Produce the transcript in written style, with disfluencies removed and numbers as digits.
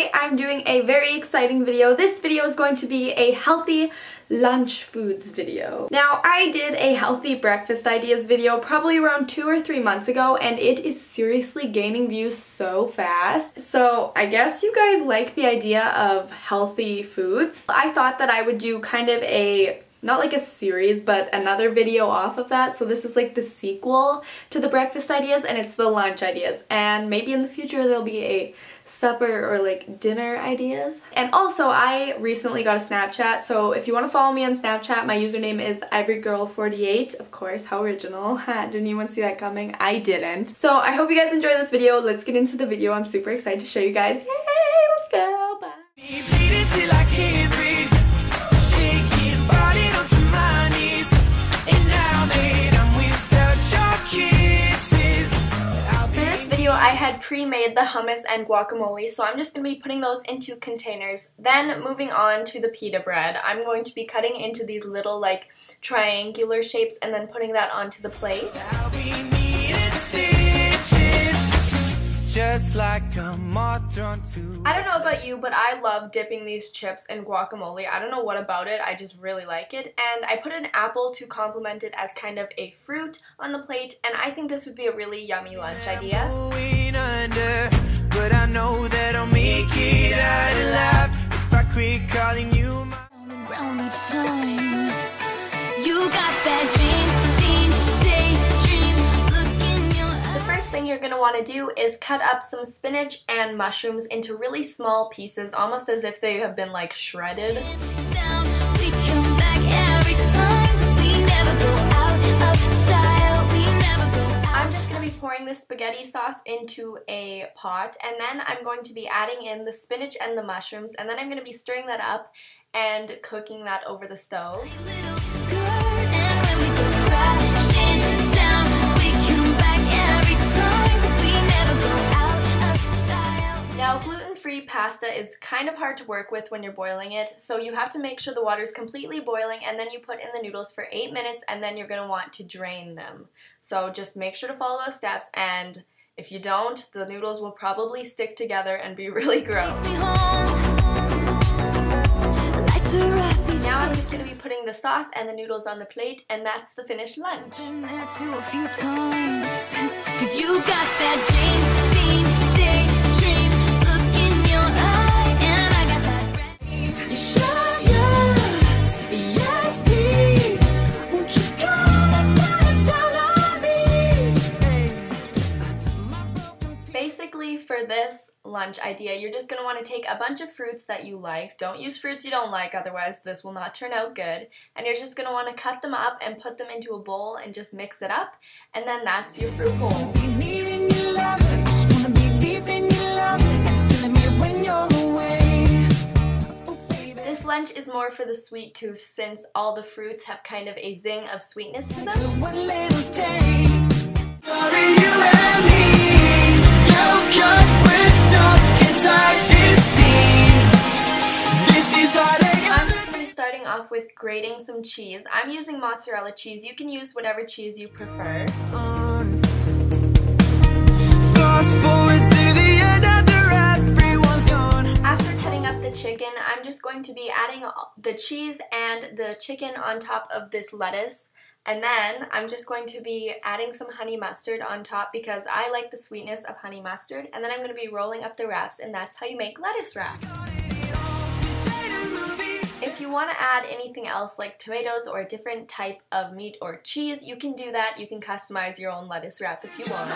today I'm doing a very exciting video. This video is going to be a healthy lunch foods video. Now, I did a healthy breakfast ideas video probably around 2 or 3 months ago, and it is seriously gaining views so fast. So I guess you guys like the idea of healthy foods. I thought that I would do kind of a not like a series, but another video off of that. So this is like the sequel to the breakfast ideas, and it's the lunch ideas. And maybe in the future there'll be a supper or like dinner ideas. And also I recently got a Snapchat, so if you want to follow me on Snapchat, my username is ivorygirl48. Of course, how original. Didn't anyone see that coming? I didn't. So I hope you guys enjoy this video. Let's get into the video. I'm super excited to show you guys. Yay! Let's go! Bye! I had pre-made the hummus and guacamole, so I'm just going to be putting those into containers. Then moving on to the pita bread, I'm going to be cutting into these little like triangular shapes and then putting that onto the plate. I'll be needing stitches, just like a moth drawn to. I don't know about you, but I love dipping these chips in guacamole. I don't know what about it, I just really like it. And I put an apple to complement it as kind of a fruit on the plate, and I think this would be a really yummy lunch idea. But I know that I'll make it out alive if I quit calling you my round each time. You got that jeans. First thing you're going to want to do is cut up some spinach and mushrooms into really small pieces, almost as if they have been like shredded. I'm just going to be pouring the spaghetti sauce into a pot, and then I'm going to be adding in the spinach and the mushrooms, and then I'm going to be stirring that up and cooking that over the stove. Now, gluten-free pasta is kind of hard to work with when you're boiling it, so you have to make sure the water is completely boiling, and then you put in the noodles for 8 minutes, and then you're going to want to drain them. So just make sure to follow those steps, and if you don't, the noodles will probably stick together and be really gross. Now I'm just going to be putting the sauce and the noodles on the plate, and that's the finished lunch. For this lunch idea, you're just going to want to take a bunch of fruits that you like. Don't use fruits you don't like, otherwise this will not turn out good. And you're just going to want to cut them up and put them into a bowl and just mix it up, and then that's your fruit bowl. This lunch is more for the sweet tooth, since all the fruits have kind of a zing of sweetness to them. Off with grating some cheese. I'm using mozzarella cheese. You can use whatever cheese you prefer. After cutting up the chicken, I'm just going to be adding the cheese and the chicken on top of this lettuce. And then I'm just going to be adding some honey mustard on top because I like the sweetness of honey mustard. And then I'm going to be rolling up the wraps, and that's how you make lettuce wraps. If you want to add anything else like tomatoes or a different type of meat or cheese, you can do that. You can customize your own lettuce wrap if you want.